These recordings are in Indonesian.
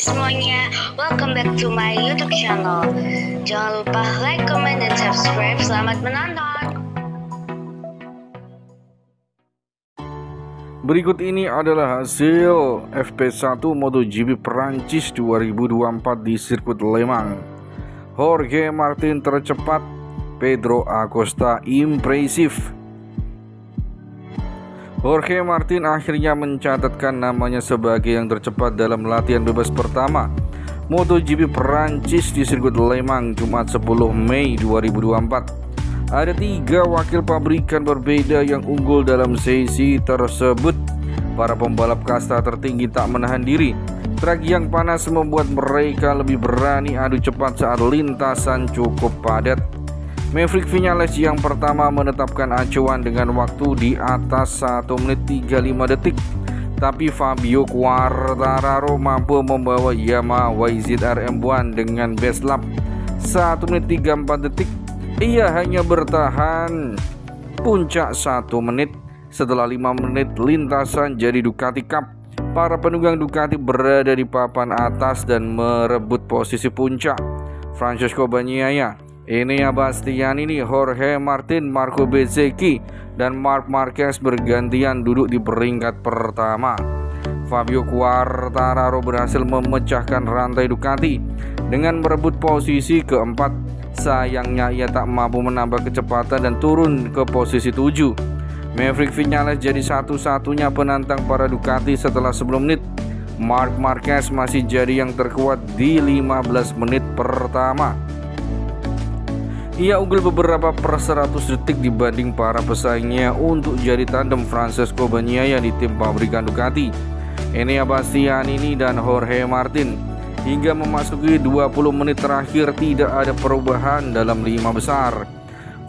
semuanya, welcome back to my YouTube channel. Jangan lupa like, comment, dan subscribe. Selamat menonton. Berikut ini adalah hasil FP1 MotoGP Prancis 2024 di Sirkuit Le Mans. Jorge Martin tercepat, Pedro Acosta impresif. Jorge Martin akhirnya mencatatkan namanya sebagai yang tercepat dalam latihan bebas pertama MotoGP Prancis di Sirkuit Le Mans Jumat 10 Mei 2024. Ada 3 wakil pabrikan berbeda yang unggul dalam sesi tersebut. Para pembalap kasta tertinggi tak menahan diri. Trek yang panas membuat mereka lebih berani adu cepat saat lintasan cukup padat. Maverick Vinales yang pertama menetapkan acuan dengan waktu di atas 1 menit 35 detik. Tapi Fabio Quartararo mampu membawa Yamaha YZR-M1 dengan best lap 1 menit 34 detik. Ia hanya bertahan puncak 1 menit. Setelah 5 menit lintasan jadi Ducati Cup, para penunggang Ducati berada di papan atas dan merebut posisi puncak. Francesco Bagnaia, Enea Bastianini, Jorge Martin, Marco Bezzecchi, dan Marc Marquez bergantian duduk di peringkat pertama. Fabio Quartararo berhasil memecahkan rantai Ducati dengan merebut posisi keempat. Sayangnya ia tak mampu menambah kecepatan dan turun ke posisi 7. Maverick Vinales jadi satu-satunya penantang para Ducati setelah 10 menit. Marc Marquez masih jadi yang terkuat di 15 menit pertama. Ia unggul beberapa per 100 detik dibanding para pesaingnya untuk jadi tandem Francesco Bagnaia di tim pabrikan Ducati, Enea Bastianini dan Jorge Martin. Hingga memasuki 20 menit terakhir tidak ada perubahan dalam 5 besar.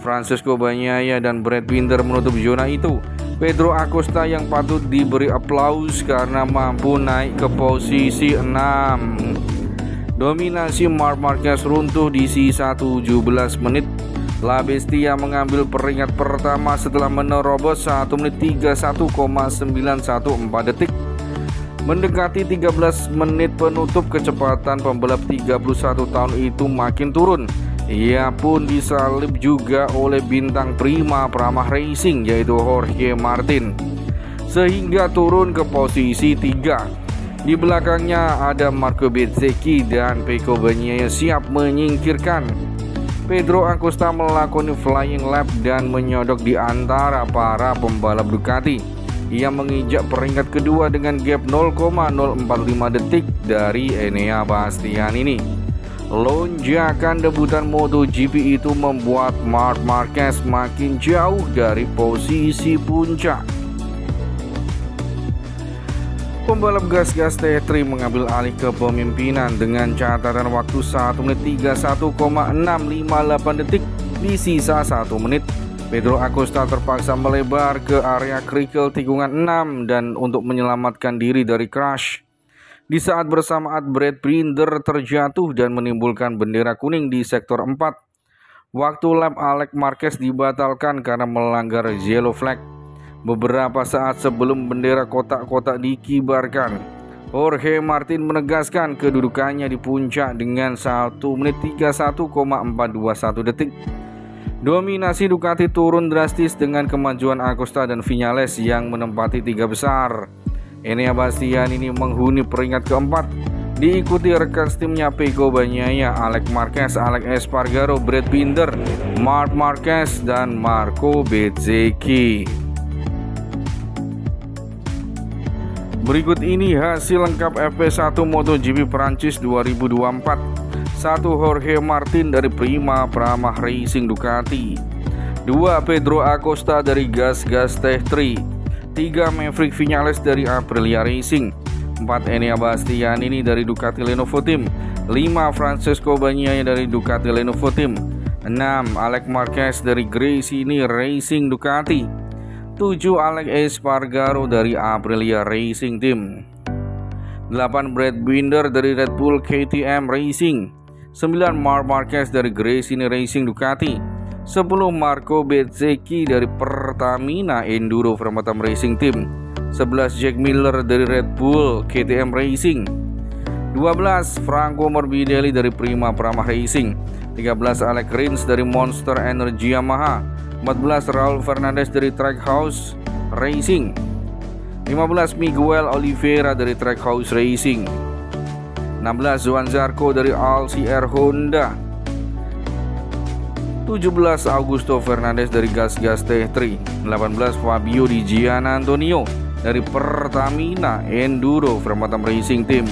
Francesco Bagnaia dan Brad Binder menutup zona itu. Pedro Acosta yang patut diberi aplaus karena mampu naik ke posisi 6. Dominasi Marc Marquez runtuh di sisa 17 menit. La Bestia mengambil peringkat pertama setelah menerobos 1 menit 31,914 detik. Mendekati 13 menit penutup, kecepatan pembalap 31 tahun itu makin turun. Ia pun disalip juga oleh bintang Prima Pramac Racing yaitu Jorge Martin, sehingga turun ke posisi 3. Di belakangnya ada Marco Bezzecchi dan Pecco Bagnaia siap menyingkirkan. Pedro Acosta melakoni flying lap dan menyodok di antara para pembalap Ducati. Ia menginjak peringkat kedua dengan gap 0,045 detik dari Enea Bastianini. Lonjakan debutan MotoGP itu membuat Marc Marquez makin jauh dari posisi puncak. Pembalap GasGas Tech3 mengambil alih kepemimpinan dengan catatan waktu 1 menit 31,658 detik di sisa 1 menit. Pedro Acosta terpaksa melebar ke area kerikil tikungan 6 dan untuk menyelamatkan diri dari crash. Di saat bersamaan Brad Binder terjatuh dan menimbulkan bendera kuning di sektor 4. Waktu lap Aleix Marquez dibatalkan karena melanggar yellow flag. Beberapa saat sebelum bendera kotak-kotak dikibarkan, Jorge Martin menegaskan kedudukannya di puncak dengan 1 menit 31,421 detik. Dominasi Ducati turun drastis dengan kemajuan Acosta dan Vinales yang menempati 3 besar. Enea Bastianini menghuni peringkat keempat, diikuti rekan timnya Pecco Bagnaia, Aleix Marquez, Aleix Espargaró, Brad Binder, Marc Marquez, dan Marco Bezzecchi. Berikut ini hasil lengkap FP1 MotoGP Prancis 2024. 1. Jorge Martin dari Prima Pramac Racing Ducati. 2. Pedro Acosta dari GasGas Tech3. 3. Maverick Vinales dari Aprilia Racing. 4. Enea Bastianini dari Ducati Lenovo Team. 5. Francesco Bagnaia dari Ducati Lenovo Team. 6. Aleix Marquez dari Gresini Racing Ducati. 7. Aleix Espargaró dari Aprilia Racing Team. 8. Brad Binder dari Red Bull KTM Racing. 9. Marc Marquez dari Gresini Racing Ducati. 10. Marco Bezzecchi dari Pertamina Enduro Framatam Racing Team. 11. Jack Miller dari Red Bull KTM Racing. 12 Franco Morbidelli dari Prima Pramac Racing, 13 Alex Rins dari Monster Energy Yamaha, 14 Raul Fernandez dari Trackhouse Racing, 15 Miguel Oliveira dari Trackhouse Racing, 16 Johann Zarco dari LCR Honda, 17 Augusto Fernandez dari GasGas Tech3, 18 Fabio Di Giannantonio dari Pertamina Enduro Framatam Racing Team,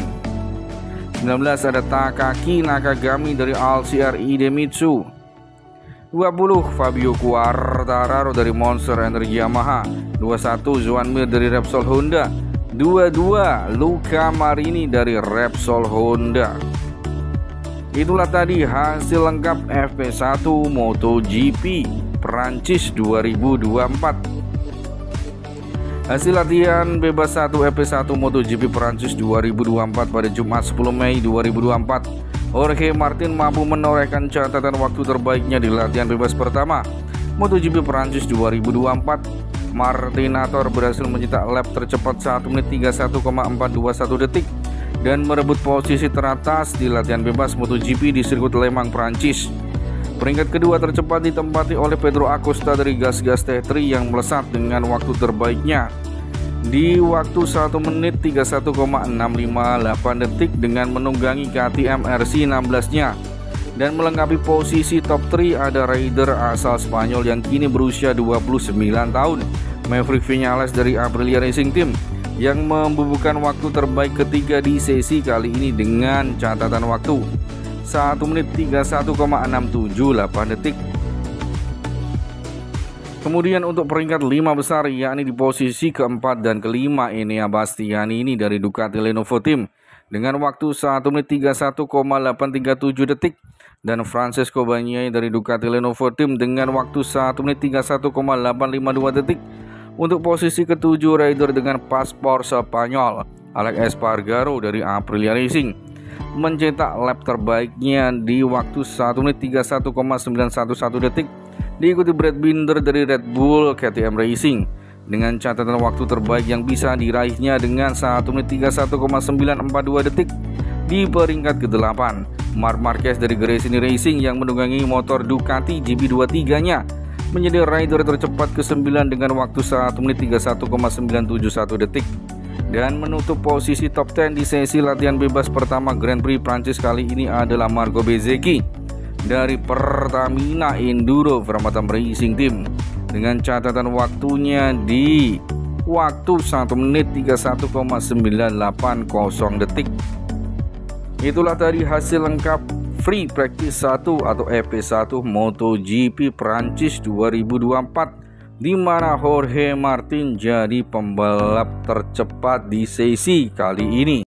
19 ada Takaki Nakagami dari LCR Idemitsu, 20 Fabio Quartararo dari Monster Energy Yamaha, 21 Johann Mir dari Repsol Honda, 22 Luca Marini dari Repsol Honda. Itulah tadi hasil lengkap FP1 MotoGP Prancis 2024. Hasil latihan bebas 1 FP1 MotoGP Prancis 2024 pada Jumat 10 Mei 2024. Jorge Martin mampu menorehkan catatan waktu terbaiknya di latihan bebas pertama MotoGP Prancis 2024. Martinator berhasil mencetak lap tercepat 1 menit 31,421 detik dan merebut posisi teratas di latihan bebas MotoGP di sirkuit Le Mans, Prancis. Peringkat kedua tercepat ditempati oleh Pedro Acosta dari GasGas Tech3 yang melesat dengan waktu terbaiknya di waktu 1 menit 31,658 detik dengan menunggangi KTM RC16-nya. Dan melengkapi posisi top 3 ada rider asal Spanyol yang kini berusia 29 tahun, Maverick Vinales dari Aprilia Racing Team, yang membubuhkan waktu terbaik ketiga di sesi kali ini dengan catatan waktu 1 menit 31,678 detik. Kemudian untuk peringkat 5 besar, yakni di posisi keempat dan kelima, Enea Bastianini dari Ducati Lenovo Team dengan waktu 1 menit 31,837 detik dan Francesco Bagnaia dari Ducati Lenovo Team dengan waktu 1 menit 31,852 detik. Untuk posisi ketujuh rider dengan paspor Spanyol, Aleix Espargaró dari Aprilia Racing mencetak lap terbaiknya di waktu 1 menit 31,911 detik, diikuti Brad Binder dari Red Bull KTM Racing dengan catatan waktu terbaik yang bisa diraihnya dengan 1 menit 31,942 detik. Di peringkat ke-8, Marc Marquez dari Gresini Racing yang menunggangi motor Ducati GP23-nya menjadi rider tercepat ke-9 dengan waktu 1 menit 31,971 detik dan menutup posisi top 10 di sesi latihan bebas pertama Grand Prix Prancis kali ini adalah Marco Bezzecchi dari Pertamina Enduro Framatam Racing Team dengan catatan waktunya di waktu 1 menit 31,980 detik. Itulah tadi hasil lengkap Free Practice 1 atau FP1 MotoGP Prancis 2024, di mana Jorge Martin jadi pembalap tercepat di sesi kali ini.